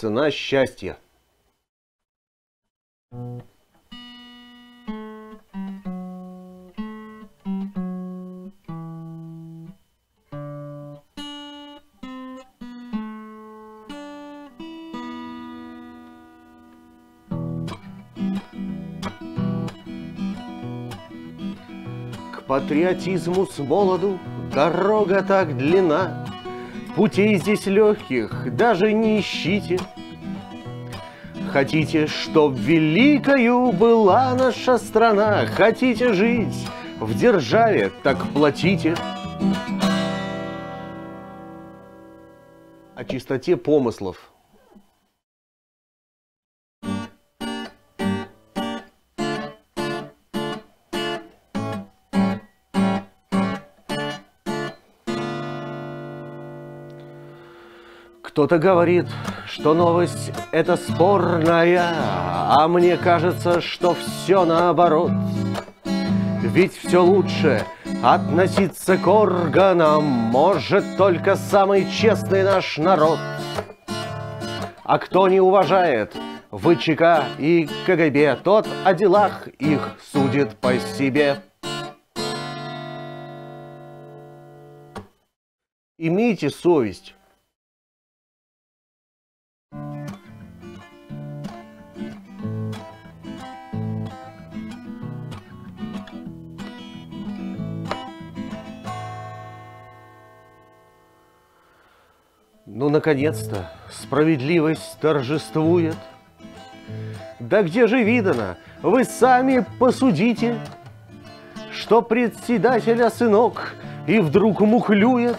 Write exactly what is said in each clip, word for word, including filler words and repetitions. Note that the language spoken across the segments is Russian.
Цена счастья. К патриотизму с молоду дорога так длинна, путей здесь легких даже не ищите. Хотите, чтоб великою была наша страна, хотите жить в державе, так платите. О чистоте помыслов. Кто-то говорит, что новость – это спорная, а мне кажется, что все наоборот. Ведь все лучше относиться к органам может только самый честный наш народ. А кто не уважает вэ че ка и ка гэ бэ, тот о делах их судит по себе. Имейте совесть. Ну, наконец-то, справедливость торжествует. Да где же видано, вы сами посудите, что председателя сынок и вдруг мухлюет.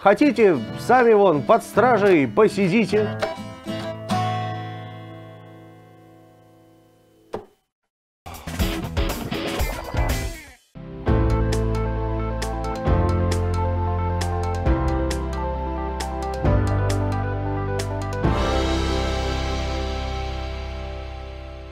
Хотите, сами вон под стражей посидите.